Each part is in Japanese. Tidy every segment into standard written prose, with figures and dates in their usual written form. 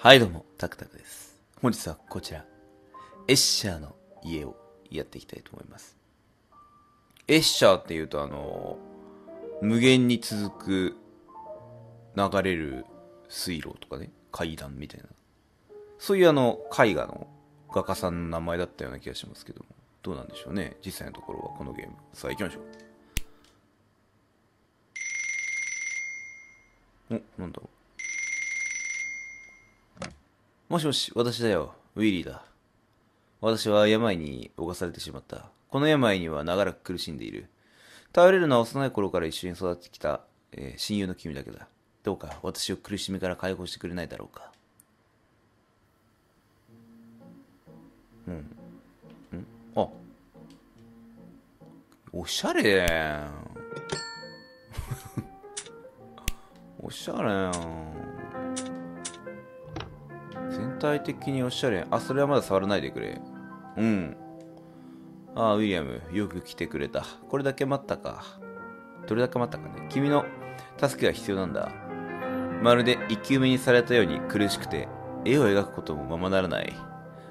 はいどうも、タクタクです。本日はこちら、エッシャーの家をやっていきたいと思います。エッシャーっていうと無限に続く流れる水路とかね、階段みたいな。そういう絵画の画家さんの名前だったような気がしますけども、どうなんでしょうね、実際のところはこのゲーム。さあ行きましょう。お、なんだろう。もしもし、私だよ。ウィリーだ。私は病に侵されてしまった。この病には長らく苦しんでいる。頼れるのは幼い頃から一緒に育ってきた、親友の君だけだ。どうか私を苦しみから解放してくれないだろうか。うん。ん？あ。おしゃれやん。おしゃれやん。全体的におしゃれ。あ、それはまだ触らないでくれ。うん。ああ、ウィリアム、よく来てくれた。これだけ待ったか。どれだけ待ったかね。君の助けが必要なんだ。まるで生き埋めにされたように苦しくて、絵を描くこともままならない。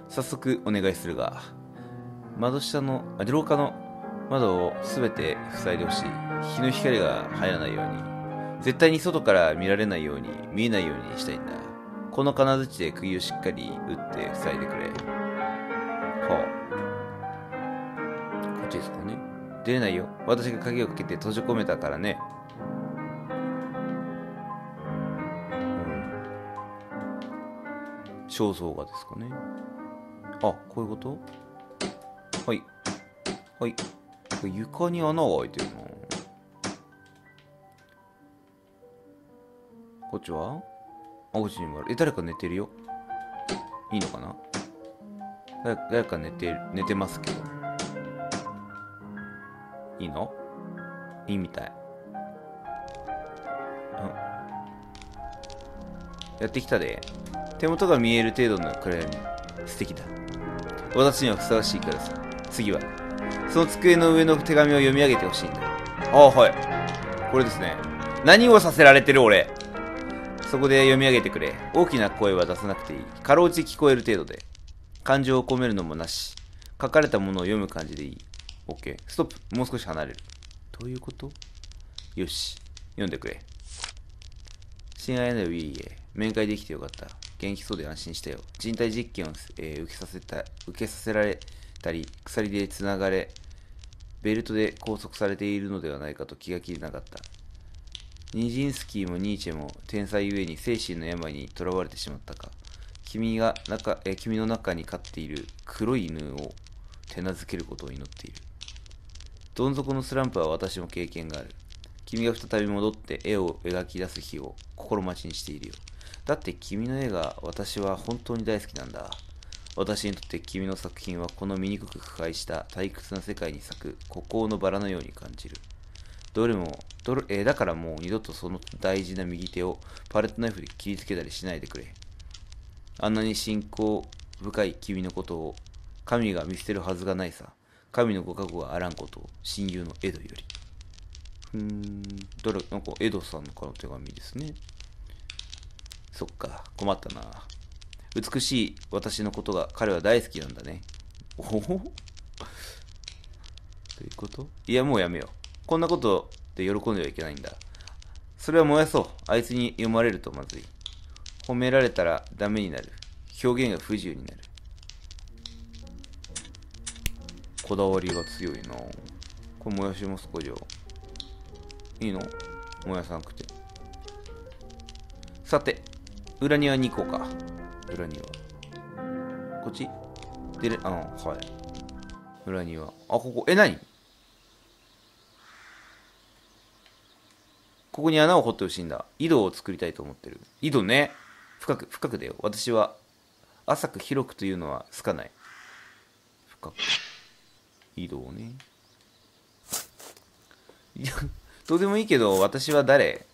早速お願いするが、廊下の窓をすべて塞いでほしい。日の光が入らないように。絶対に外から見られないように、見えないようにしたいんだ。この金槌で釘をしっかり打って塞いでくれ。はあ。こっちですかね。出れないよ。私が鍵をかけて閉じ込めたからね。うん。肖像画ですかね。あ、こういうこと？はい。はい。床に穴が開いてるな。こっちは？お家にもある。誰か寝てるよ。いいのかな。誰か寝てますけど。いいの？いいみたい。うん。やってきたで。手元が見える程度の暗闇。素敵だ。私にはふさわしいからさ。次は、その机の上の手紙を読み上げてほしいんだ。ああ、はい。これですね。何をさせられてる俺。そこで読み上げてくれ。大きな声は出さなくていい。かろうじて聞こえる程度で。感情を込めるのもなし。書かれたものを読む感じでいい。OK。ストップ。もう少し離れる。どういうこと？よし。読んでくれ。親愛なるウィリーへ。面会できてよかった。元気そうで安心したよ。人体実験を、受けさせられたり、鎖で繋がれ、ベルトで拘束されているのではないかと気が気でなかった。ニジンスキーもニーチェも天才ゆえに精神の病にとらわれてしまったか。君の中に飼っている黒い犬を手なずけることを祈っている。どん底のスランプは私も経験がある。君が再び戻って絵を描き出す日を心待ちにしているよ。だって君の絵が私は本当に大好きなんだ。私にとって君の作品はこの醜く腐敗した退屈な世界に咲く孤高のバラのように感じる。だからもう二度とその大事な右手をパレットナイフで切りつけたりしないでくれ。あんなに信仰深い君のことを神が見捨てるはずがないさ。神のご加護があらんことを親友のエドより。なんかエドさんの手紙ですね。そっか、困ったな。美しい私のことが彼は大好きなんだね。おほほということ？いや、もうやめよう。こんなことで喜んではいけないんだ。それは燃やそう。あいつに読まれるとまずい。褒められたらダメになる。表現が不自由になる。こだわりが強いな。これ燃やしますか、じゃあ。いいの？燃やさなくて。さて、裏庭に行こうか。裏庭。こっち？はい。裏庭。あ、ここ。何？ここに穴を掘ってほしいんだ。井戸を作りたいと思ってる。井戸ね。深くだよ。私は、浅く広くというのは好かない。深く。井戸をね。いや、どうでもいいけど、私は誰？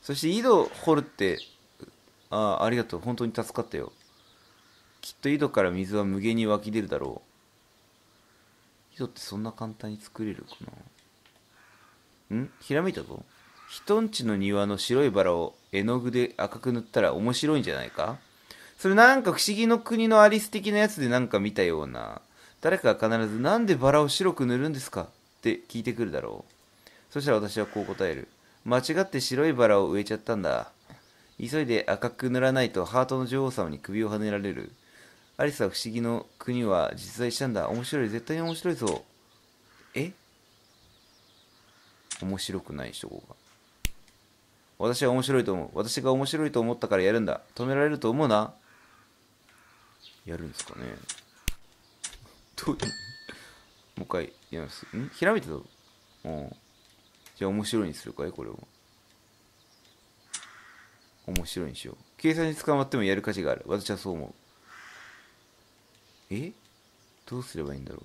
そして井戸を掘るって、ああ、ありがとう。本当に助かったよ。きっと井戸から水は無限に湧き出るだろう。井戸ってそんな簡単に作れるかな。ひらめいたぞ。人んちの庭の白いバラを絵の具で赤く塗ったら面白いんじゃないか。それなんか不思議の国のアリス的なやつでなんか見たような。誰かが必ずなんでバラを白く塗るんですかって聞いてくるだろう。そしたら私はこう答える。間違って白いバラを植えちゃったんだ。急いで赤く塗らないとハートの女王様に首をはねられる。アリスは不思議の国は実在したんだ。面白い。絶対に面白いぞ。え？面白くない人が。私は面白いと思う。私が面白いと思ったからやるんだ。止められると思うな。やるんですかね。どういうもう一回やります。ん？ひらめいてたぞ。うん。じゃあ面白いにするかい？これを。面白いにしよう。警察に捕まってもやる価値がある。私はそう思う。え？どうすればいいんだろ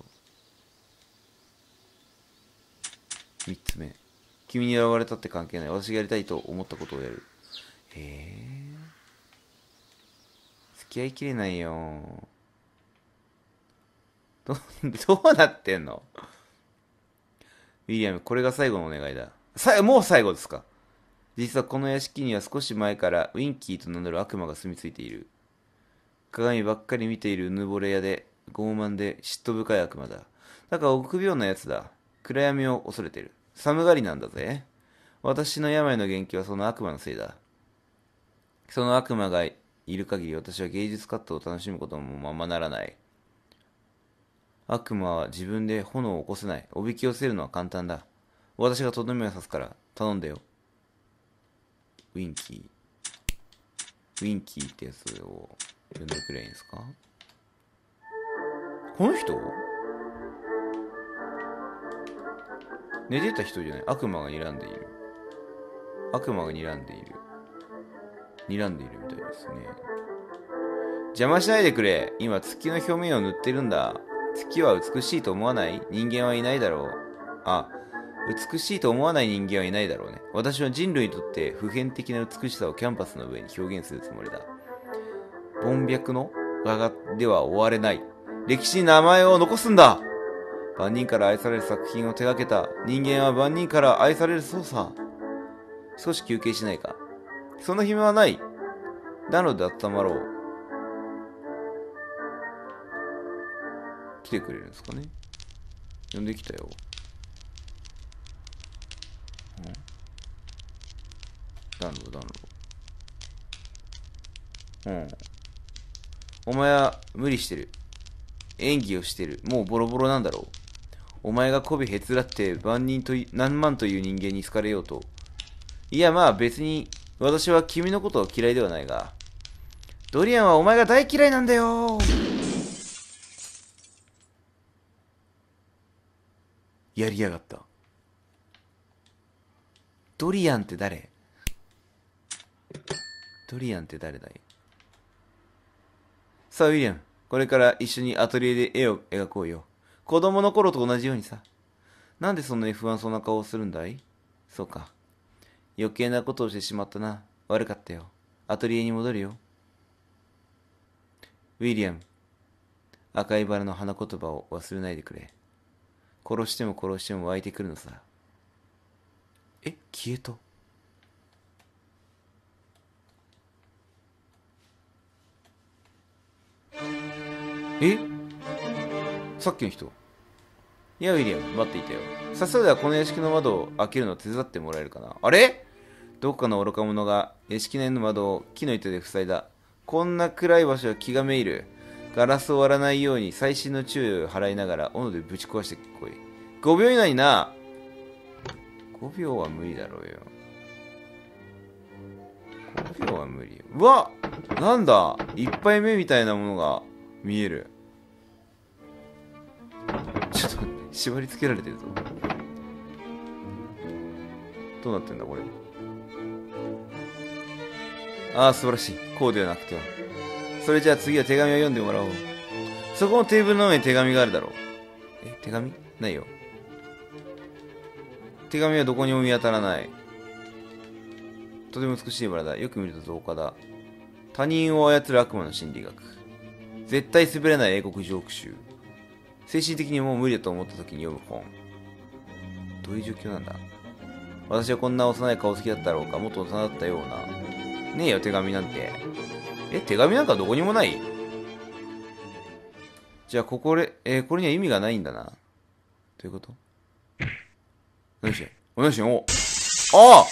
う。3つ目。君に現れたって関係ない。私がやりたいと思ったことをやる。へえ。付き合いきれないよ。どうなってんの？ウィリアム、これが最後のお願いだ。もう最後ですか？実はこの屋敷には少し前からウィンキーと名乗る悪魔が住み着いている。鏡ばっかり見ているうぬぼれ屋で傲慢で嫉妬深い悪魔だ。だから臆病なやつだ。暗闇を恐れている。寒がりなんだぜ。私の病の元気はその悪魔のせいだ。その悪魔がいる限り私は芸術活動を楽しむこともままならない。悪魔は自分で炎を起こせない。おびき寄せるのは簡単だ。私がとどめを刺すから頼んでよ。ウィンキーってやつを呼んでくれんですか？この人？寝てた人じゃない。悪魔が睨んでいる。悪魔が睨んでいる。睨んでいるみたいですね。邪魔しないでくれ。今月の表面を塗ってるんだ。月は美しいと思わない人間はいないだろう。あ、美しいと思わない人間はいないだろうね。私は人類にとって普遍的な美しさをキャンパスの上に表現するつもりだ。凡脈の画家では終われない。歴史に名前を残すんだ。万人から愛される作品を手がけた人間は万人から愛されるそうさ。少し休憩しないか。そんな暇はない。なので温まろう。来てくれるんですかね。呼んできたよ。暖炉。うん。お前は無理してる。演技をしてる。もうボロボロなんだろう。お前が媚びへつらって万人と何万という人間に好かれようと。いやまあ別に私は君のことは嫌いではないが。ドリアンはお前が大嫌いなんだよ。やりやがった。ドリアンって誰？ドリアンって誰だい？さあ、ウィリアム。これから一緒にアトリエで絵を描こうよ。子供の頃と同じようにさ。なんでそんなに不安そうな顔をするんだい？そうか。余計なことをしてしまったな。悪かったよ。アトリエに戻るよ。ウィリアム。赤いバラの花言葉を忘れないでくれ。殺しても殺しても湧いてくるのさ。え、消えた。え？さっきの人。いや、ウィリアム、待っていたよ。さっそくではこの屋敷の窓を開けるのを手伝ってもらえるかな。あれ？どこかの愚か者が屋敷内の窓を木の糸で塞いだ。こんな暗い場所は気がめいる。ガラスを割らないように細心の注意を払いながら斧でぶち壊してこい。5秒以内にな。5秒は無理だろうよ。5秒は無理よ。うわっ、なんだ、1杯目みたいなものが見える。ちょっと待って、縛り付けられてるぞ。どうなってんだこれ。ああ、素晴らしい。こうではなくては。それじゃあ次は手紙を読んでもらおう。そこのテーブルの上に手紙があるだろう。え、手紙？ないよ。手紙はどこにも見当たらない。とても美しいバラだ。よく見ると造花だ。他人を操る悪魔の心理学。絶対滑れない英国ジョーク集。精神的にもう無理だと思った時に読む本。どういう状況なんだ。私はこんな幼い顔好きだったろうか。もっと幼かったような。ねえよ、手紙なんて。え、手紙なんかどこにもない？じゃあ、これには意味がないんだな。どういうこと？何して？お、何して？お！ああ！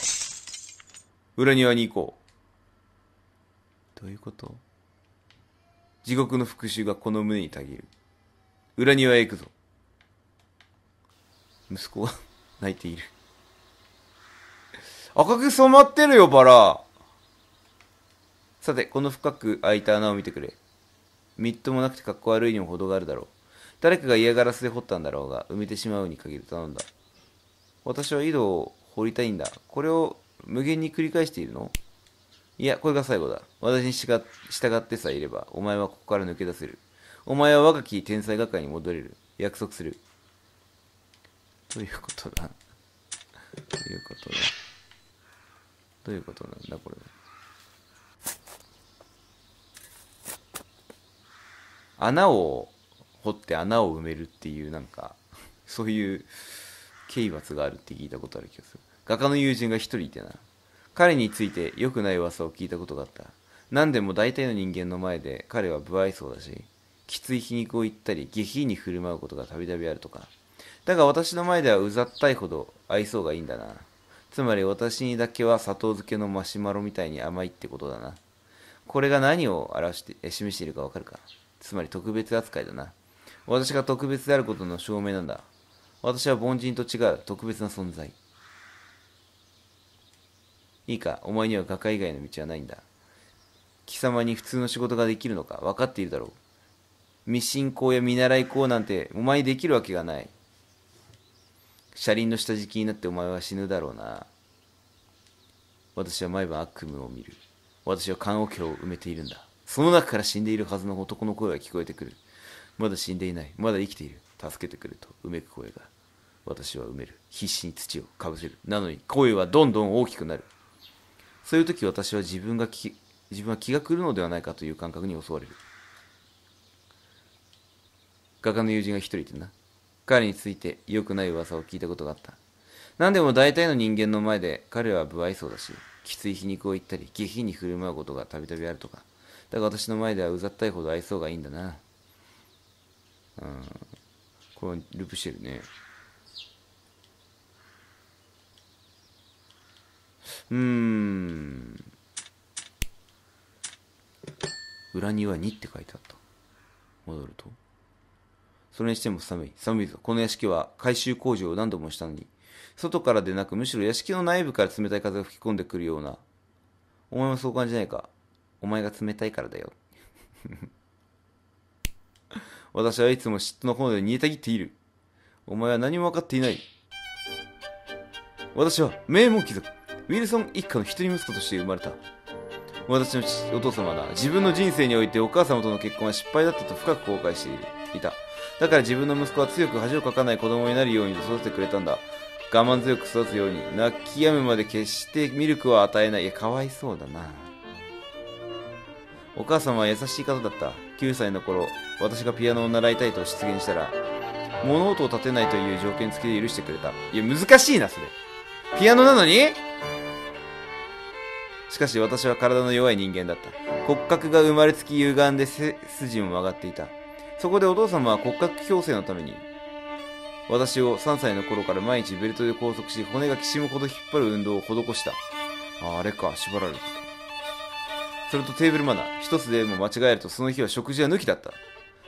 裏庭に行こう。どういうこと？地獄の復讐がこの胸にたぎる。裏庭へ行くぞ。息子は泣いている。赤く染まってるよ、バラ。さて、この深く開いた穴を見てくれ。みっともなくて格好悪いにも程があるだろう。誰かが嫌がらせで掘ったんだろうが、埋めてしまうに限り頼んだ。私は井戸を掘りたいんだ。これを無限に繰り返しているの？いや、これが最後だ。私に従ってさえいれば、お前はここから抜け出せる。お前は若き天才学会に戻れる。約束する。ということだ。ということだ。どういうことなんだ、これ。穴を掘って穴を埋めるっていう、なんか、そういう刑罰があるって聞いたことある気がする。画家の友人が一人いてな。彼について良くない噂を聞いたことがあった。何でも大体の人間の前で彼は不愛想だし、きつい皮肉を言ったり、下品に振る舞うことがたびたびあるとか。だが私の前ではうざったいほど愛想がいいんだな。つまり私にだけは砂糖漬けのマシュマロみたいに甘いってことだな。これが何を示しているかわかるか。つまり特別扱いだな。私が特別であることの証明なんだ。私は凡人と違う特別な存在。いいか、お前には画家以外の道はないんだ。貴様に普通の仕事ができるのか分かっているだろう。未進講や見習い講なんてお前にできるわけがない。車輪の下敷きになってお前は死ぬだろうな。私は毎晩悪夢を見る。私は棺桶を埋めているんだ。その中から死んでいるはずの男の声が聞こえてくる。まだ死んでいない。まだ生きている。助けてくれとうめく声が。私は埋める。必死に土をかぶせる。なのに声はどんどん大きくなる。そういう時私は自分は気が狂うのではないかという感覚に襲われる。画家の友人が一人いてな。彼について良くない噂を聞いたことがあった。何でも大体の人間の前で彼は不愛想だし、きつい皮肉を言ったり、下品に振る舞うことがたびたびあるとか。だが私の前ではうざったいほど愛想がいいんだな。これループしてるね。裏庭にって書いてあった。戻ると。それにしても寒い。寒いぞ。この屋敷は改修工事を何度もしたのに、外からでなくむしろ屋敷の内部から冷たい風が吹き込んでくるような。お前もそう感じないか。お前が冷たいからだよ。私はいつも嫉妬の炎で煮えたぎっている。お前は何も分かっていない。私は名門貴族、ウィルソン一家の一人息子として生まれた。私のお父様はな、自分の人生においてお母様との結婚は失敗だったと深く後悔していた。だから自分の息子は強く恥をかかない子供になるようにと育ててくれたんだ。我慢強く育つように、泣き止むまで決してミルクは与えない。いや、かわいそうだな。お母様は優しい方だった。9歳の頃、私がピアノを習いたいと出現したら、物音を立てないという条件付きで許してくれた。いや、難しいな、それ。ピアノなのに？しかし私は体の弱い人間だった。骨格が生まれつき歪んで背筋も曲がっていた。そこでお父様は骨格矯正のために、私を3歳の頃から毎日ベルトで拘束し、骨がきしむほど引っ張る運動を施した。あれか、縛られてた。それとテーブルマナー。一つでも間違えるとその日は食事は抜きだった。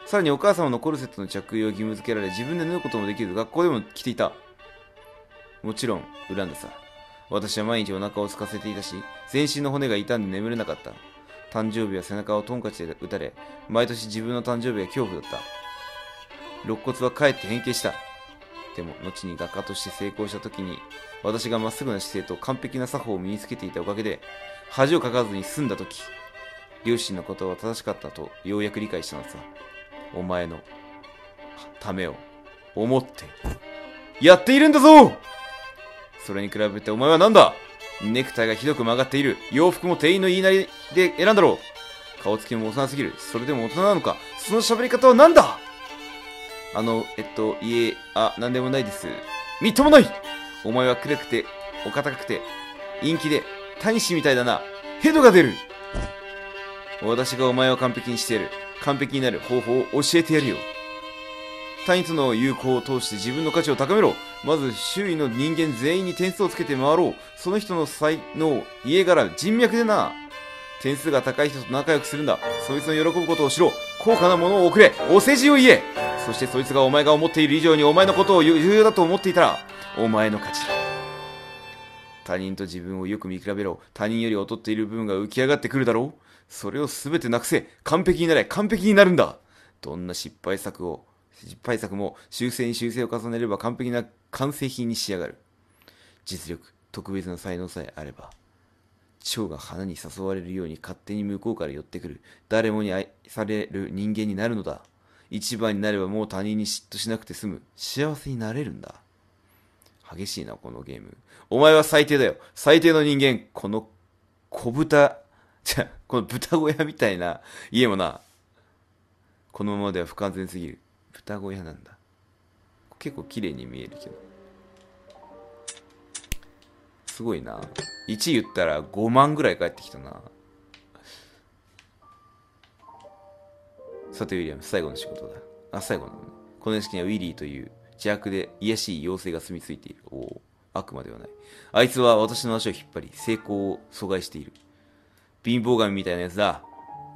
さらにお母様のコルセットの着用を義務付けられ、自分で縫うこともできず、学校でも着ていた。もちろん、恨んださ。私は毎日お腹を空かせていたし、全身の骨が痛んで眠れなかった。誕生日は背中をトンカチで打たれ、毎年自分の誕生日は恐怖だった。肋骨はかえって変形した。でも、後に画家として成功した時に、私がまっすぐな姿勢と完璧な作法を身につけていたおかげで、恥をかかずに済んだとき、両親のことは正しかったとようやく理解したのさ。お前のためを思ってやっているんだぞ！それに比べてお前は何だ？ネクタイがひどく曲がっている。洋服も店員の言いなりで選んだろう。顔つきも幼すぎる。それでも大人なのか。その喋り方は何だ？いえ、何でもないです。みっともない！お前は暗くてお堅くて陰気で大使みたいだな。ヘドが出る。私がお前を完璧にしてやる。完璧になる方法を教えてやるよ。他人との友好を通して自分の価値を高めろ。まず周囲の人間全員に点数をつけて回ろう。その人の才能、家柄、人脈でな。点数が高い人と仲良くするんだ。そいつの喜ぶことをしろ。高価なものを送れ。お世辞を言え。そしてそいつがお前が思っている以上にお前のことを重要だと思っていたら、お前の勝ちだ。他人と自分をよく見比べろ。他人より劣っている部分が浮き上がってくるだろう。それを全てなくせ。完璧になれ。完璧になるんだ。どんな失敗作も修正に修正を重ねれば完璧な完成品に仕上がる。実力、特別な才能さえあれば、蝶が花に誘われるように勝手に向こうから寄ってくる。誰もに愛される人間になるのだ。一番になればもう他人に嫉妬しなくて済む。幸せになれるんだ。激しいな、このゲーム。お前は最低だよ。最低の人間。この小豚、じゃ、この豚小屋みたいな家もな、このままでは不完全すぎる。豚小屋なんだ。結構綺麗に見えるけど。すごいな。1言ったら5万ぐらい返ってきたな。さて、ウィリアム、最後の仕事だ。あ、最後なのね。この屋敷にはウィリーという邪悪で卑しい妖精が住み着いている。おお、悪魔ではない。あいつは私の足を引っ張り、成功を阻害している。貧乏神みたいなやつだ。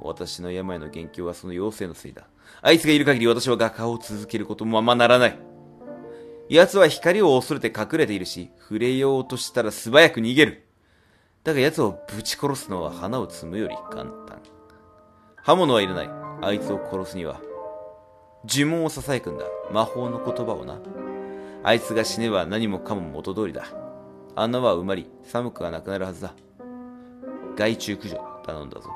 私の病の元凶はその妖精のせいだ。あいつがいる限り私は画家を続けることもままならない。奴は光を恐れて隠れているし、触れようとしたら素早く逃げる。だが奴をぶち殺すのは花を摘むより簡単。刃物はいらない。あいつを殺すには、呪文を囁くんだ。魔法の言葉をな。あいつが死ねば何もかも元通りだ。穴は埋まり、寒くはなくなるはずだ。害虫駆除、頼んだぞ。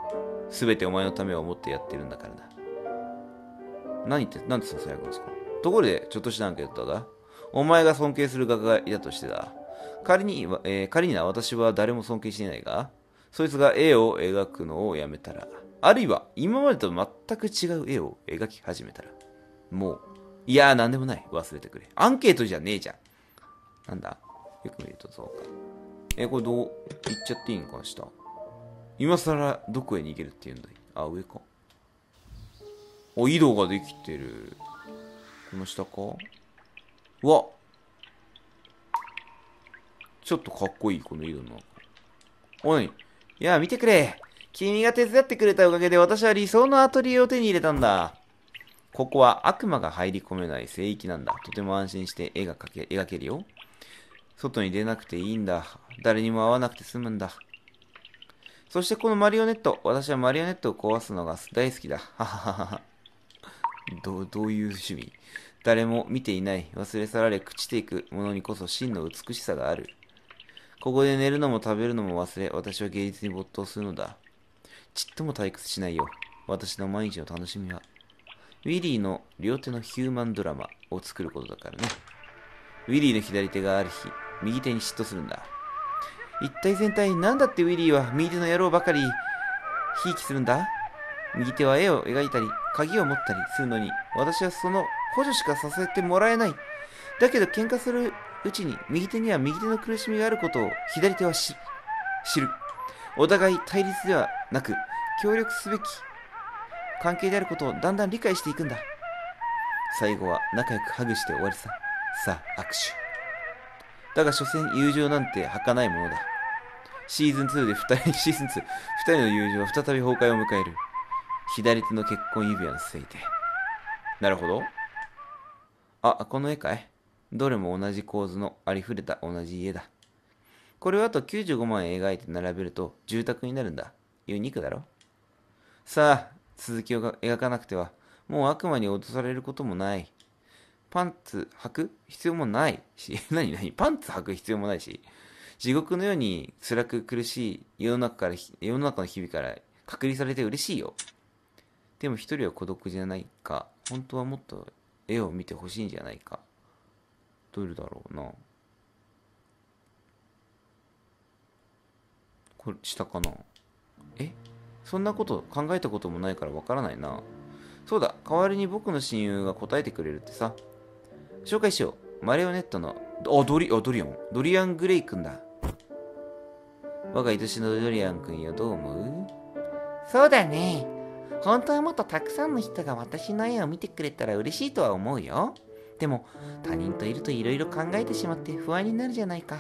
すべてお前のためを思ってやってるんだからな。何って、なんでささやくんですか？ところで、ちょっとしたアンケートだ。お前が尊敬する画家がいたとしてだ。仮にな、私は誰も尊敬していないが、そいつが絵を描くのをやめたら、あるいは今までと全く違う絵を描き始めたら、もう、いやーなんでもない。忘れてくれ。アンケートじゃねえじゃん。なんだ？よく見るとそうか。これどう、行っちゃっていいんか、下。今更どこへ逃げるっていうんだい。あ、上か。お、井戸ができてる。この下か。うわ、ちょっとかっこいい、この井戸の中。おい、いや見てくれ。君が手伝ってくれたおかげで私は理想のアトリエを手に入れたんだ。ここは悪魔が入り込めない聖域なんだ。とても安心して絵が描けるよ。外に出なくていいんだ。誰にも会わなくて済むんだ。そしてこのマリオネット。私はマリオネットを壊すのが大好きだ。はははは。どういう趣味？誰も見ていない。忘れ去られ、朽ちていくものにこそ真の美しさがある。ここで寝るのも食べるのも忘れ、私は芸術に没頭するのだ。ちっとも退屈しないよ。私の毎日の楽しみは、ウィリーの両手のヒューマンドラマを作ることだからね。ウィリーの左手がある日、右手に嫉妬するんだ。一体全体、なんだってウィリーは右手の野郎ばかり、ひいきするんだ。右手は絵を描いたり、鍵を持ったりするのに、私はその補助しかさせてもらえない。だけど喧嘩するうちに、右手には右手の苦しみがあることを、左手は知る。お互い対立ではなく、協力すべき関係であることをだんだん理解していくんだ。最後は仲良くハグして終わりさ。さあ、握手。だが所詮友情なんて儚いものだ。シーズン2でシーズン2、二人の友情は再び崩壊を迎える。左手の結婚指輪のせいで。なるほど。あ、この絵かい。どれも同じ構図のありふれた同じ家だ。これをあと95万円描いて並べると住宅になるんだ。ユニークだろ。さあ、続きを描かなくては、もう悪魔に脅されることもない。パンツ履く必要もないし、パンツ履く必要もないし、地獄のように辛く苦しい世の中の日々から隔離されて嬉しいよ。でも一人は孤独じゃないか。本当はもっと絵を見てほしいんじゃないか。どれだろうな。これ、下かな。そんなこと考えたこともないからわからないな。そうだ、代わりに僕の親友が答えてくれるってさ。紹介しよう。マリオネットの、ドリアン・グレイ君だ。我が愛しのドリアン君よ、どう思う？そうだね。本当はもっとたくさんの人が私の絵を見てくれたら嬉しいとは思うよ。でも他人といるといろいろ考えてしまって不安になるじゃないか。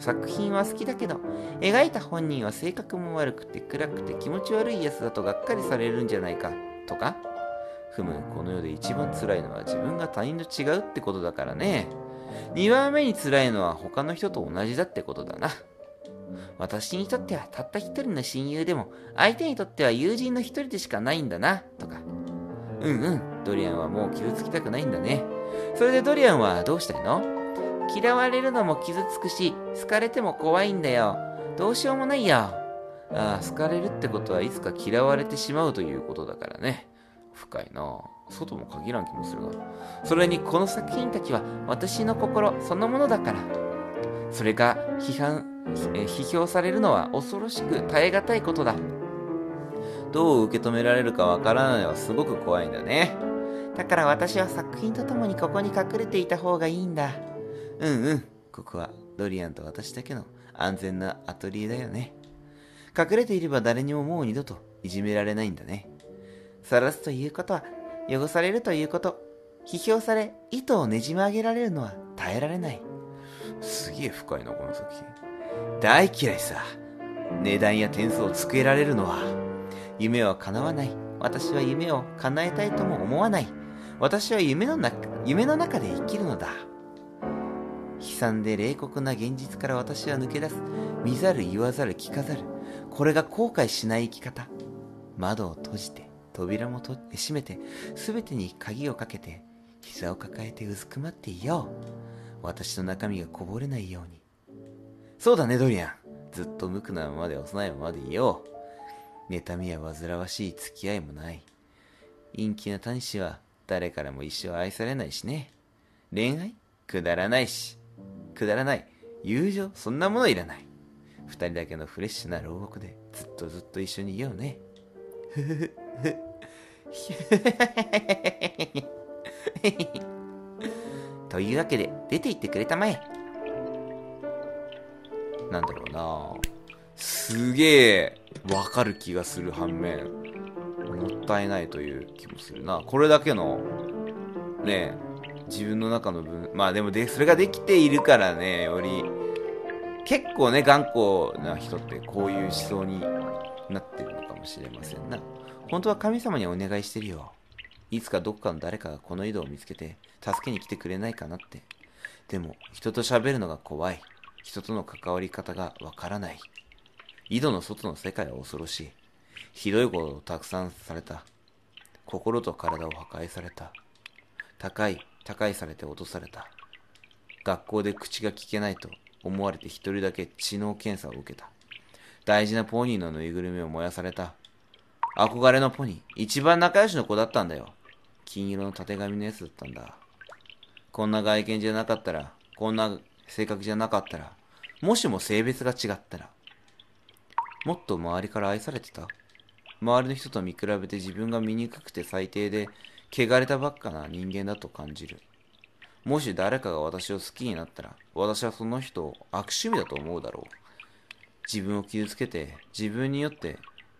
作品は好きだけど、描いた本人は性格も悪くて暗くて気持ち悪いやつだとがっかりされるんじゃないか、とか。ふむ、この世で一番辛いのは自分が他人と違うってことだからね。2番目に辛いのは他の人と同じだってことだな。私にとってはたった一人の親友でも、相手にとっては友人の一人でしかないんだな、とか。うんうん、ドリアンはもう傷つきたくないんだね。それでドリアンはどうしたいの？嫌われるのも傷つくし、好かれても怖いんだよ。どうしようもないよ。ああ、好かれるってことはいつか嫌われてしまうということだからね。深いな。外も限らん気もするが。それにこの作品たちは私の心そのものだから。それが批評されるのは恐ろしく耐え難いことだ。どう受け止められるかわからないのはすごく怖いんだね。だから私は作品とともにここに隠れていた方がいいんだ。うんうん、ここはドリアンと私だけの安全なアトリエだよね。隠れていれば誰にももう二度といじめられないんだね。晒すということは、汚されるということ、批評され、糸をねじ曲げられるのは耐えられない。すげえ深いな、この作品。大嫌いさ。値段や点数をつけられるのは。夢は叶わない。私は夢を叶えたいとも思わない。私は夢の中で生きるのだ。悲惨で冷酷な現実から私は抜け出す。見ざる言わざる聞かざる。これが後悔しない生き方。窓を閉じて、扉も閉めて、すべてに鍵をかけて、膝を抱えてうずくまっていよう。私の中身がこぼれないように。そうだね、ドリアン。ずっと無垢なままで幼いままでいよう。妬みや煩わしい付き合いもない。陰気な端子は誰からも一生愛されないしね。恋愛？くだらないし。くだらない友情、そんなものいらない。二人だけのフレッシュな牢獄でずっとずっと一緒にいようね。ふふふふというわけで出て行ってくれたまえ。なんだろうな、すげえわかる気がする反面、もったいないという気もするな。これだけのねえ自分の中の分、まあでもそれができているからね、より、結構ね、頑固な人ってこういう思想になってるのかもしれませんな。本当は神様にお願いしてるよ。いつかどっかの誰かがこの井戸を見つけて、助けに来てくれないかなって。でも、人と喋るのが怖い。人との関わり方がわからない。井戸の外の世界は恐ろしい。ひどいことをたくさんされた。心と体を破壊された。高いされて落とされた。学校で口が聞けないと思われて一人だけ知能検査を受けた。大事なポニーのぬいぐるみを燃やされた。憧れのポニー、一番仲良しの子だったんだよ。金色の縦紙のやつだったんだ。こんな外見じゃなかったら、こんな性格じゃなかったら、もしも性別が違ったら、もっと周りから愛されてた？周りの人と見比べて自分が醜くて最低で、汚れたばっかな人間だと感じる。もし誰かが私を好きになったら、私はその人を悪趣味だと思うだろう。自分を傷つけて、自分によって、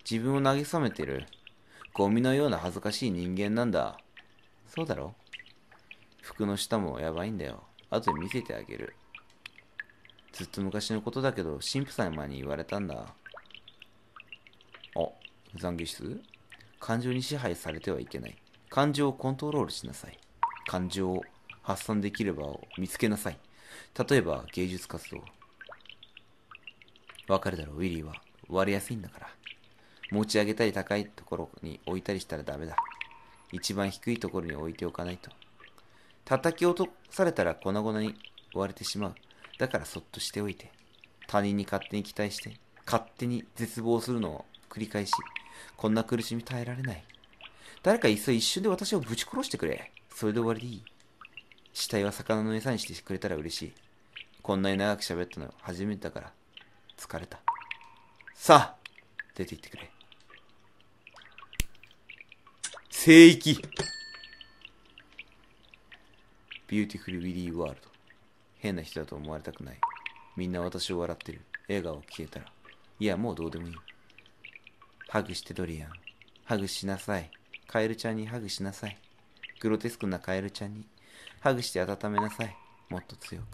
自分を慰めてる。ゴミのような恥ずかしい人間なんだ。そうだろ？服の下もやばいんだよ。後で見せてあげる。ずっと昔のことだけど、神父様に言われたんだ。あ、懺悔室？感情に支配されてはいけない。感情をコントロールしなさい。感情を発散できる場を見つけなさい。例えば芸術活動。わかるだろう、ウィリーは割れやすいんだから。持ち上げたり高いところに置いたりしたらダメだ。一番低いところに置いておかないと。叩き落とされたら粉々に割れてしまう。だからそっとしておいて。他人に勝手に期待して、勝手に絶望するのを繰り返し、こんな苦しみ耐えられない。誰かいっそ一瞬で私をぶち殺してくれ。それで終わりでいい。死体は魚の餌にしてくれたら嬉しい。こんなに長く喋ったの初めてだから。疲れた。さあ、出て行ってくれ。聖域。ビューティフルウィリーワールド。変な人だと思われたくない。みんな私を笑ってる。笑顔を消えたら。いや、もうどうでもいい。ハグしてドリアン。ハグしなさい。カエルちゃんにハグしなさい。グロテスクなカエルちゃんに。ハグして温めなさい。もっと強く。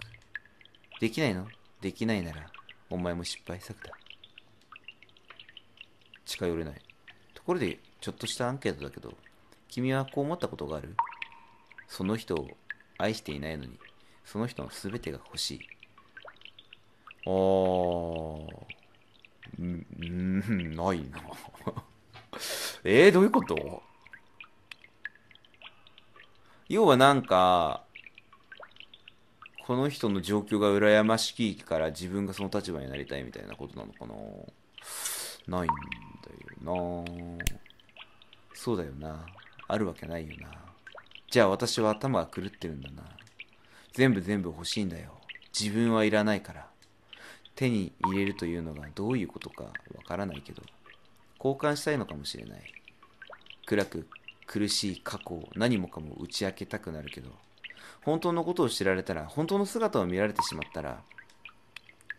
できないの？できないなら、お前も失敗作だ。近寄れない。ところで、ちょっとしたアンケートだけど、君はこう思ったことがある？その人を愛していないのに、その人の全てが欲しい。ないな。どういうこと？要はなんか、この人の状況が羨ましいから自分がその立場になりたいみたいなことなのかな？ないんだよな。そうだよな。あるわけないよな。じゃあ私は頭が狂ってるんだな。全部欲しいんだよ。自分はいらないから。手に入れるというのがどういうことかわからないけど、交換したいのかもしれない。暗く苦しい過去を何もかも打ち明けたくなるけど、本当のことを知られたら、本当の姿を見られてしまったら、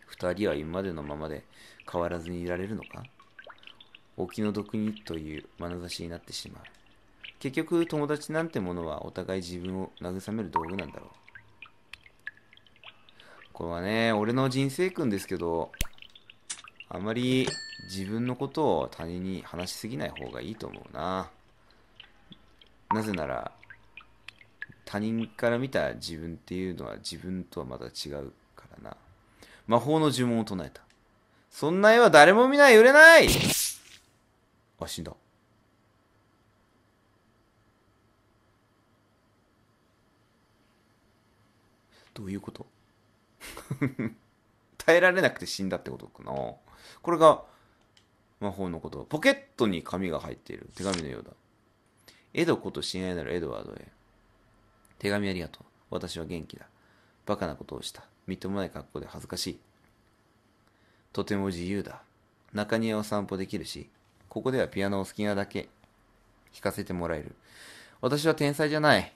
二人は今までのままで変わらずにいられるのか？お気の毒にという眼差しになってしまう。結局、友達なんてものはお互い自分を慰める道具なんだろう。これはね、俺の人生訓ですけど、あまり自分のことを他人に話しすぎない方がいいと思うな。なぜなら、他人から見た自分っていうのは自分とはまた違うからな。魔法の呪文を唱えた。そんな絵は誰も見ない、売れない！あ、死んだ。どういうこと？耐えられなくて死んだってことかな。これが魔法のこと。ポケットに紙が入っている。手紙のようだ。エドこと親愛なるエドワードへ。手紙ありがとう。私は元気だ。バカなことをした。みっともない格好で恥ずかしい。とても自由だ。中庭を散歩できるし、ここではピアノを好きなだけ弾かせてもらえる。私は天才じゃない。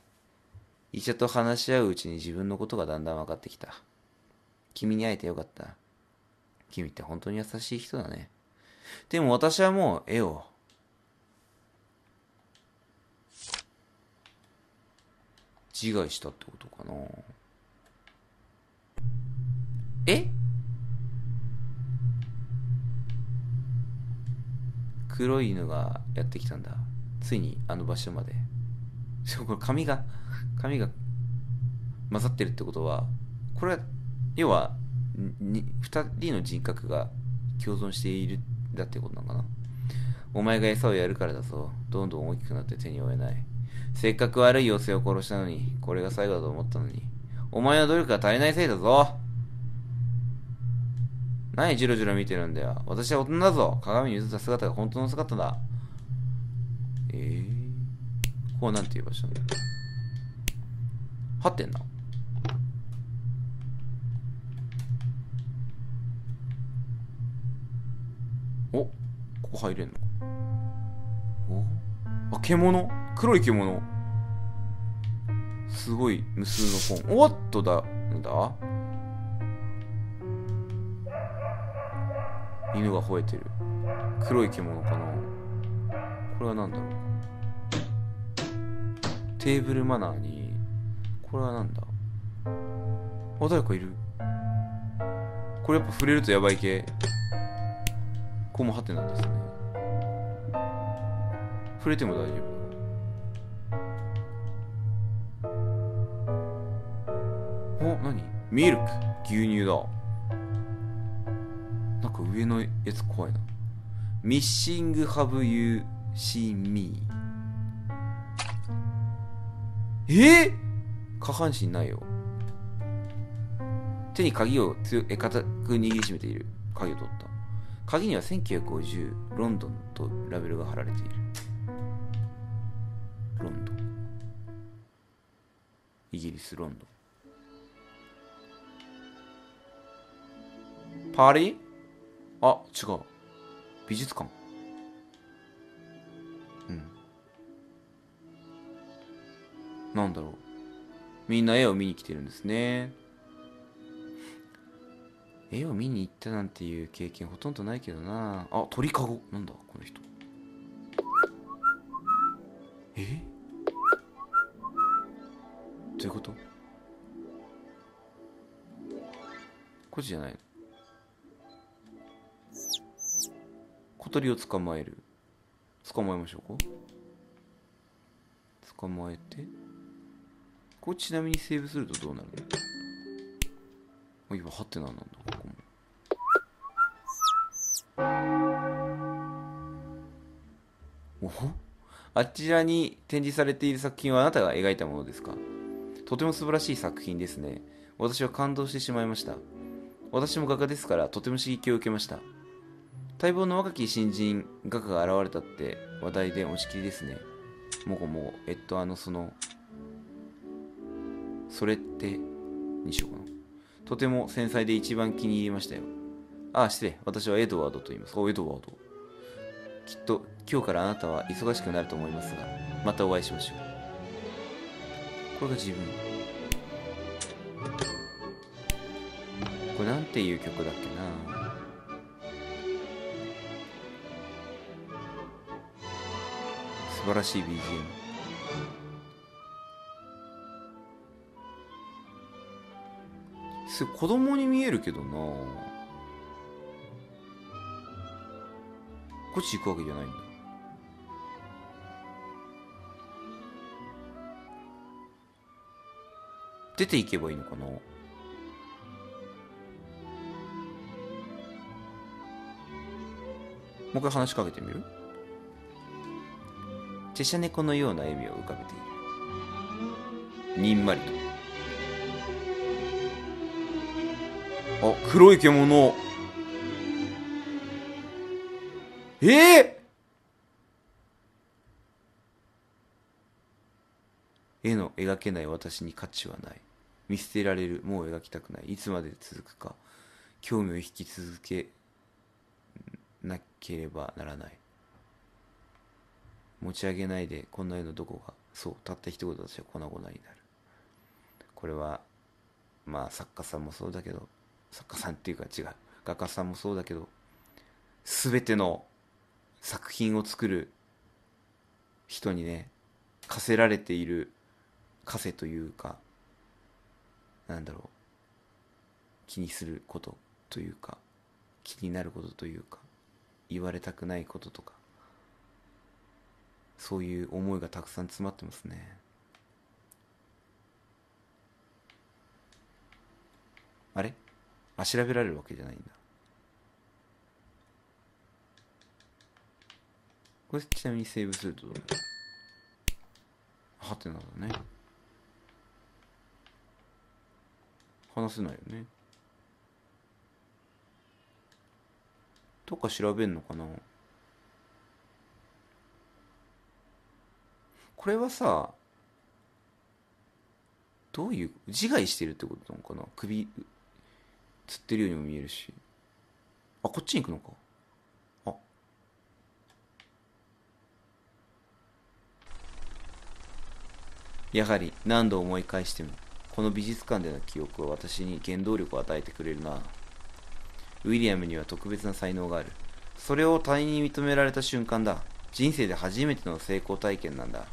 医者と話し合ううちに自分のことがだんだん分かってきた。君に会えてよかった。君って本当に優しい人だね。でも私はもう絵を。自害したってことかな。黒い犬がやってきたんだ。ついにあの場所まで。これ紙が混ざってるってことは、これは要は2人の人格が共存しているだってことなのかな。お前が餌をやるからだぞ。どんどん大きくなって手に負えない。せっかく悪い妖精を殺したのに、これが最後だと思ったのに、お前の努力が足りないせいだぞ。何ジロジロ見てるんだよ。私は大人だぞ。鏡に映った姿が本当の姿だ。ここなんていう場所なんだ。はってんな。お、ここ入れんのか。あ、獣、黒い獣。すごい無数の本。おっとだ、なんだ？犬が吠えてる。黒い獣かな。これは何だろう。テーブルマナーに。これは何だ。あ、誰かいる。これやっぱ触れるとやばい系。ここもハテナですね。触れても大丈夫。お、何？ミルク、牛乳だ。なんか上のやつ怖いな。Missing have you seen me？ 下半身ないよ。手に鍵を固く握りしめている。鍵を取った。鍵には1950ロンドンとラベルが貼られている。ロンドン。イギリス・ロンドン。パリ？あ、違う。美術館。なんだろう。みんな絵を見に来てるんですね。絵を見に行ったなんていう経験ほとんどないけどな。あ、鳥かごなんだこの人。え？どういうこと？こっちじゃないの？小鳥を捕まえる。捕まえましょうか。捕まえて。これちなみにセーブするとどうなるの？今ハテナなんだ。ここもおほ、あちらに展示されている作品はあなたが描いたものですか？とても素晴らしい作品ですね。私は感動してしまいました。私も画家ですからとても刺激を受けました。待望の若き新人画家が現れたって話題で持ちきりですね。もごもご、それってにしようかな。とても繊細で一番気に入りましたよ。あ、失礼。私はエドワードと言います。お、エドワード。きっと今日からあなたは忙しくなると思いますが、またお会いしましょう。これが自分。これなんていう曲だっけな。素晴らしい BGM。子供に見えるけどな。こっち行くわけじゃないんだ。出て行けばいいのかな。もう一回話しかけてみる。チェシャ猫のような笑みを浮かべている。にんまりと。あ、黒い獣。絵の描けない私に価値はない。見捨てられる。もう描きたくない。いつまで続くか。興味を引き続けなければならない。持ち上げないで。こんな絵のどこが。そう、たった一言で私は粉々になる。これはまあ作家さんもそうだけど、作家さんっていうか違う、画家さんもそうだけど、全ての作品を作る人にね、課せられている課せというか、なんだろう、気にすることというか、気になることというか、言われたくないこととか、そういう思いがたくさん詰まってますね。あれ？あ、調べられるわけじゃないんだ。これちなみにセーブするとどうなる？はてなだね。話せないよね。どっか調べんのかな？これはさ、どういう、自害してるってことなのかな？首釣ってるようにも見えるし。あ、こっちに行くのか。あ、やはり何度思い返してもこの美術館での記憶は私に原動力を与えてくれるな。ウィリアムには特別な才能がある。それを他人に認められた瞬間だ。人生で初めての成功体験なんだ。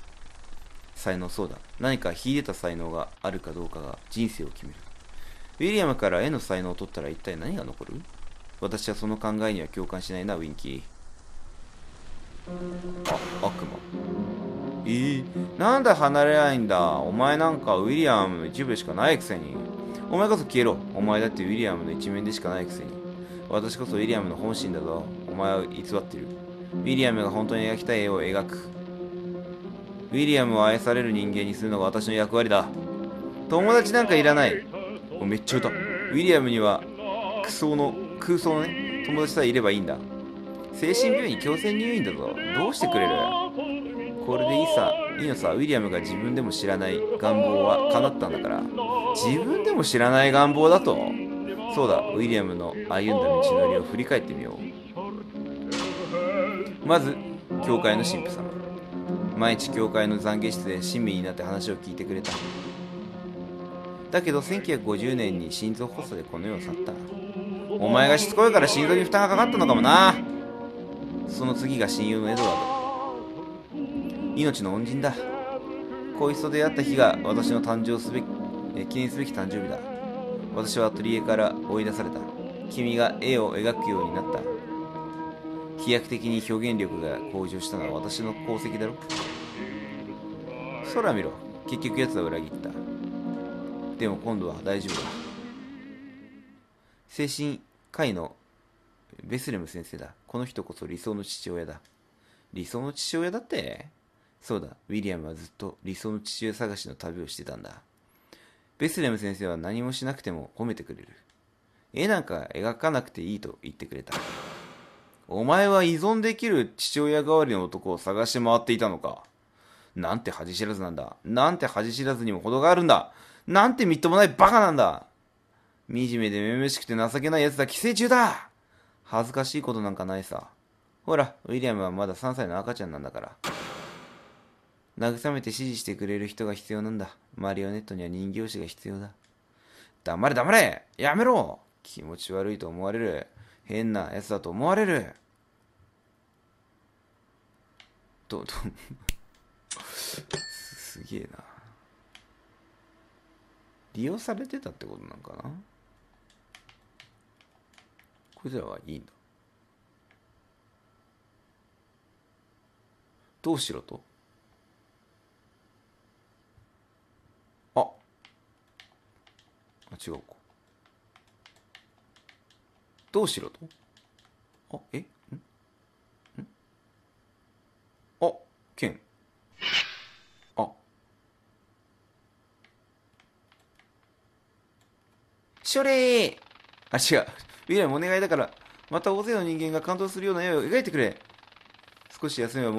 才能、そうだ。何か秀でた才能があるかどうかが人生を決める。ウィリアムから絵の才能を取ったら一体何が残る？私はその考えには共感しないな、ウィンキー。あ、悪魔。なんで離れないんだ。お前なんかウィリアムの一部しかないくせに。お前こそ消えろ。お前だってウィリアムの一面でしかないくせに。私こそウィリアムの本心だぞ。お前は偽ってる。ウィリアムが本当に描きたい絵を描く。ウィリアムを愛される人間にするのが私の役割だ。友達なんかいらない。めっちゃ歌う。ウィリアムには空想のね、友達さえいればいいんだ。精神病院に強制入院だぞ。どうしてくれる？これでいいのさ。ウィリアムが自分でも知らない願望は叶ったんだから。自分でも知らない願望だと。そうだ、ウィリアムの歩んだ道のりを振り返ってみよう。まず教会の神父さん。毎日教会の懺悔室で親身になって話を聞いてくれた。だけど1950年に心臓発作でこの世を去った。お前がしつこいから心臓に負担がかかったのかもな。その次が親友のエドワード。命の恩人だ。こいつと出会った日が私の記念すべき誕生日だ。私はアトリエから追い出された。君が絵を描くようになった。飛躍的に表現力が向上したのは私の功績だろ。空見ろ。結局奴は裏切った。でも今度は大丈夫だ。精神科医のベスレム先生だ。この人こそ理想の父親だ。理想の父親だって?そうだ、ウィリアムはずっと理想の父親探しの旅をしてたんだ。ベスレム先生は何もしなくても褒めてくれる。絵なんか描かなくていいと言ってくれた。お前は依存できる父親代わりの男を探して回っていたのか。なんて恥知らずなんだ。なんて恥知らずにも程があるんだ。なんてみっともないバカなんだ。惨めでめめしくて情けない奴だ。寄生虫だ。恥ずかしいことなんかないさ。ほら、ウィリアムはまだ3歳の赤ちゃんなんだから。慰めて指示してくれる人が必要なんだ。マリオネットには人形師が必要だ。黙れ黙れ!やめろ!気持ち悪いと思われる。変な奴だと思われる。すげえな。利用されてたってことなんかな?こいつらはいいんだ。どうしろと?違うか。どうしろと。あ、え?ん?ん?あ、剣。あ。処理!あ、違う。ウィリアムお願いだから、また大勢の人間が感動するような絵を描いてくれ。少し休めば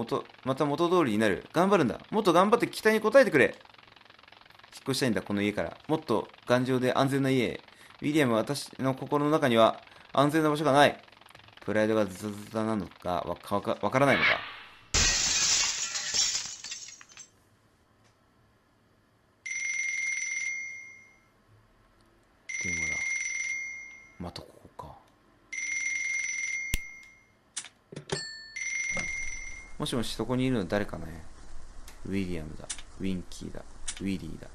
また元通りになる。頑張るんだ。もっと頑張って期待に応えてくれ。引っ越したいんだ、この家から。もっと頑丈で安全な家へ。ウィリアムは私の心の中には安全な場所がない。プライドがズタズタなのか、わからないのか。電話だ。またここか。もしもし、そこにいるの誰かね。ウィリアムだ。ウィンキーだ。ウィリーだ。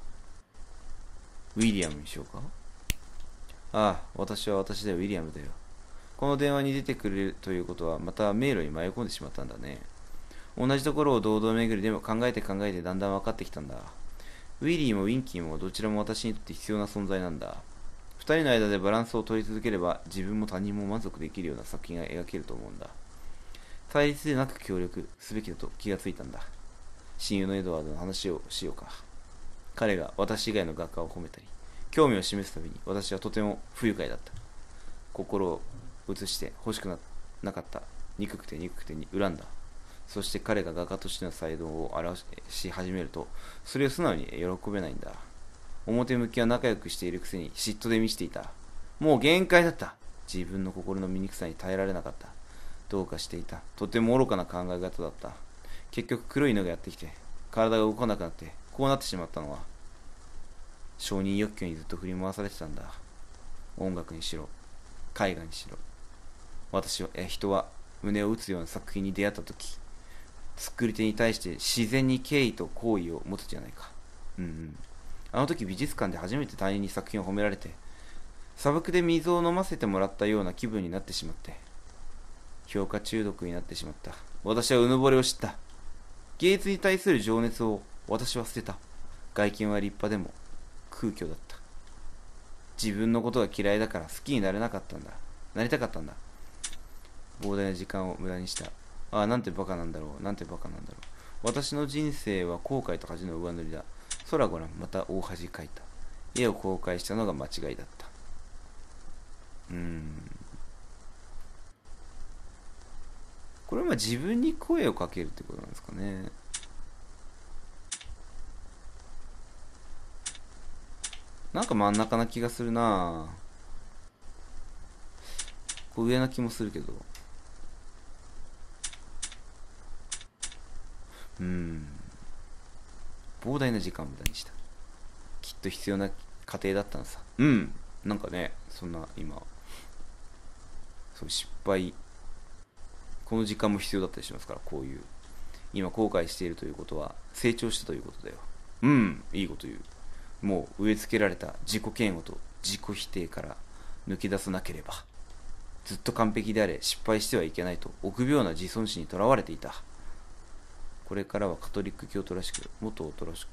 ウィリアムにしようか。ああ、私は私だよ、ウィリアムだよ。この電話に出てくれるということは、また迷路に迷い込んでしまったんだね。同じところを堂々巡りでも考えてだんだん分かってきたんだ。ウィリーもウィンキーもどちらも私にとって必要な存在なんだ。二人の間でバランスを取り続ければ、自分も他人も満足できるような作品が描けると思うんだ。対立でなく協力すべきだと気がついたんだ。親友のエドワードの話をしようか。彼が私以外の画家を褒めたり、興味を示すたびに私はとても不愉快だった。心を移して欲しくなかった。憎くて憎くてに恨んだ。そして彼が画家としての才能を表し始めると、それを素直に喜べないんだ。表向きは仲良くしているくせに嫉妬で満ちていた。もう限界だった。自分の心の醜さに耐えられなかった。どうかしていた。とても愚かな考え方だった。結局黒いのがやってきて、体が動かなくなって、こうなってしまったのは、承認欲求にずっと振り回されてたんだ。音楽にしろ、絵画にしろ。人は胸を打つような作品に出会ったとき、作り手に対して自然に敬意と好意を持つじゃないか。あの時美術館で初めて他人に作品を褒められて、砂漠で水を飲ませてもらったような気分になってしまって、評価中毒になってしまった。私はうぬぼれを知った。芸術に対する情熱を私は捨てた。外見は立派でも空虚だった。自分のことが嫌いだから好きになれなかったんだ。なりたかったんだ。膨大な時間を無駄にした。ああ、なんてバカなんだろう。なんてバカなんだろう。私の人生は後悔と恥の上塗りだ。空ご覧、また大恥かいた。絵を公開したのが間違いだった。これは自分に声をかけるってことなんですかね。なんか真ん中な気がするなぁ。上な気もするけど。膨大な時間を無駄にした。きっと必要な過程だったのさ。なんかね、そんな今、その失敗、この時間も必要だったりしますから、こういう今後悔しているということは成長したということだよ。うん、いいこと言う。もう植え付けられた自己嫌悪と自己否定から抜け出さなければ。ずっと完璧であれ、失敗してはいけないと臆病な自尊心にとらわれていた。これからはカトリック教徒らしく、元夫らしく、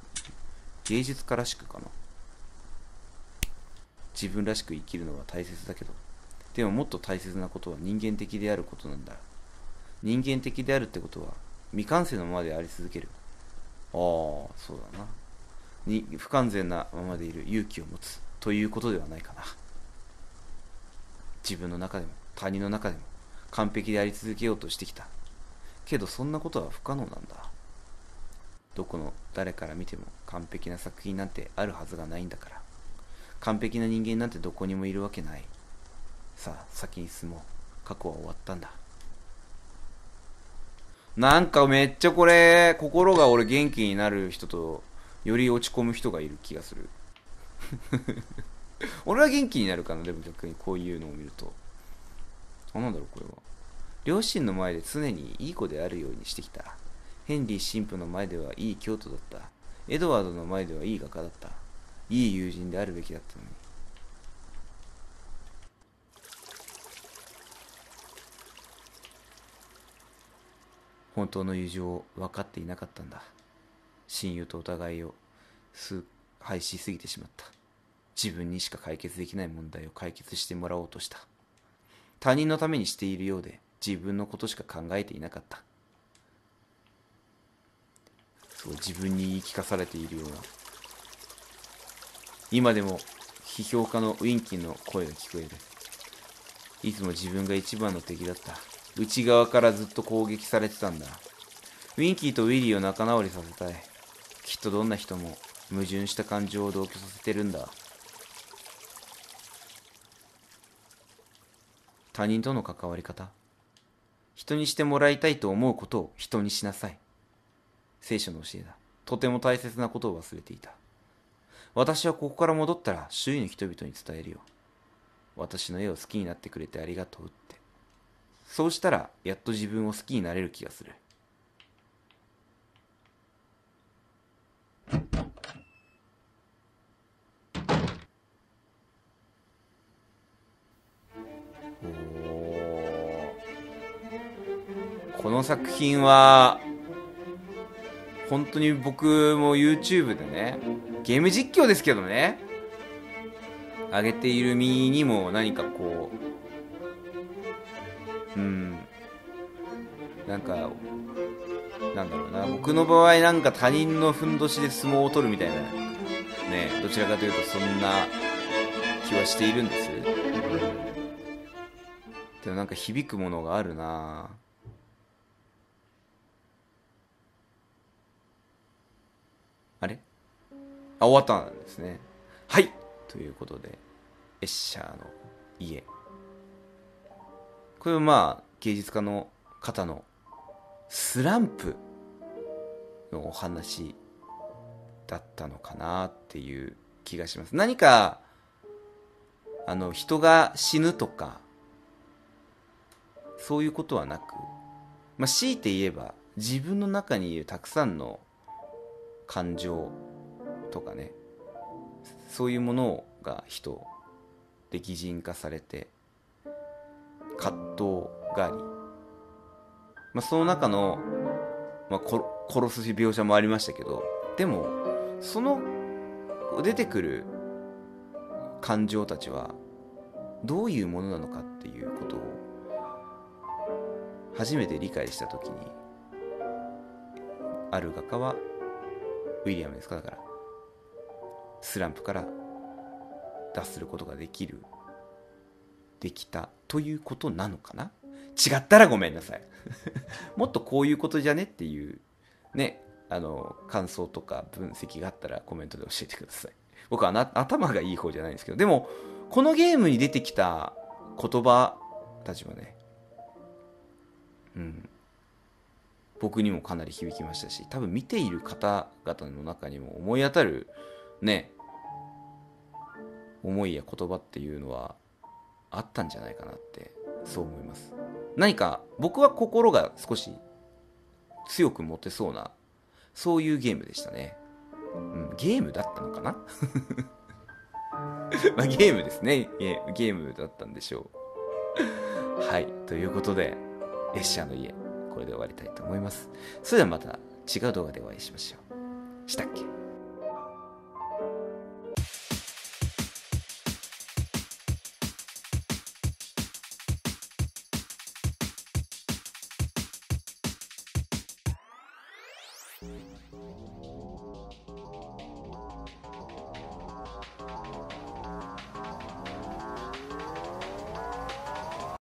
芸術家らしくかな。自分らしく生きるのは大切だけど、でももっと大切なことは人間的であることなんだ。人間的であるってことは未完成のままであり続ける。ああ、そうだな。に不完全なままでいる勇気を持つということではないかな。自分の中でも他人の中でも完璧であり続けようとしてきたけど、そんなことは不可能なんだ。どこの誰から見ても完璧な作品なんてあるはずがないんだから。完璧な人間なんてどこにもいるわけない。さあ、先に進もう。過去は終わったんだ。なんかめっちゃこれ、心が俺元気になる人と、より落ち込む人がいる気がする。俺は元気になるかな、でも逆にこういうのを見ると。あ、なんだろう、これは。両親の前で常にいい子であるようにしてきた。ヘンリー神父の前ではいい教徒だった。エドワードの前ではいい画家だった。いい友人であるべきだったのに。本当の友情を分かっていなかったんだ。親友とお互いを廃しすぎてしまった。自分にしか解決できない問題を解決してもらおうとした。他人のためにしているようで、自分のことしか考えていなかった。そう、自分に言い聞かされているような。今でも批評家のウィンキーの声が聞こえる。いつも自分が一番の敵だった。内側からずっと攻撃されてたんだ。ウィンキーとウィリーを仲直りさせたい。きっとどんな人も矛盾した感情を同居させてるんだ。他人との関わり方。人にしてもらいたいと思うことを人にしなさい。聖書の教えだ。とても大切なことを忘れていた。私はここから戻ったら周囲の人々に伝えるよ。私の絵を好きになってくれてありがとうって。そうしたらやっと自分を好きになれる気がする。この作品は本当に僕も YouTube でね、ゲーム実況ですけどね、上げている身にも何かこう、なんだろうな、僕の場合なんか他人のふんどしで相撲を取るみたいな、ね、どちらかというとそんな気はしているんです。でもなんか響くものがあるな。あれ？あ、終わったんですね。はいということで、エッシャーの家。これはまあ、芸術家の方のスランプのお話だったのかなっていう気がします。何か、人が死ぬとか、そういうことはなく、まあ、強いて言えば、自分の中にいるたくさんの感情とかね、そういうものが人で擬人化されて、葛藤があり、まあ、その中の、まあ、殺す描写もありましたけど、でもその出てくる感情たちはどういうものなのかっていうことを初めて理解した時に、ある画家はウィリアムですか、だからスランプから脱することができたということなのかな。違ったらごめんなさい。もっとこういうことじゃねっていうね、感想とか分析があったらコメントで教えてください。僕は頭がいい方じゃないんですけど、でもこのゲームに出てきた言葉たちはね、僕にもかなり響きましたし、多分見ている方々の中にも思い当たるね、思いや言葉っていうのはあったんじゃないかなってそう思います。何か僕は心が少し強く持てそうな、そういうゲームでしたね、うん、ゲームだったのかなまあゲームですね。ゲームだったんでしょうはい、ということでエッシャーの家、これで終わりたいと思います。それではまた違う動画でお会いしましょう。したっけ？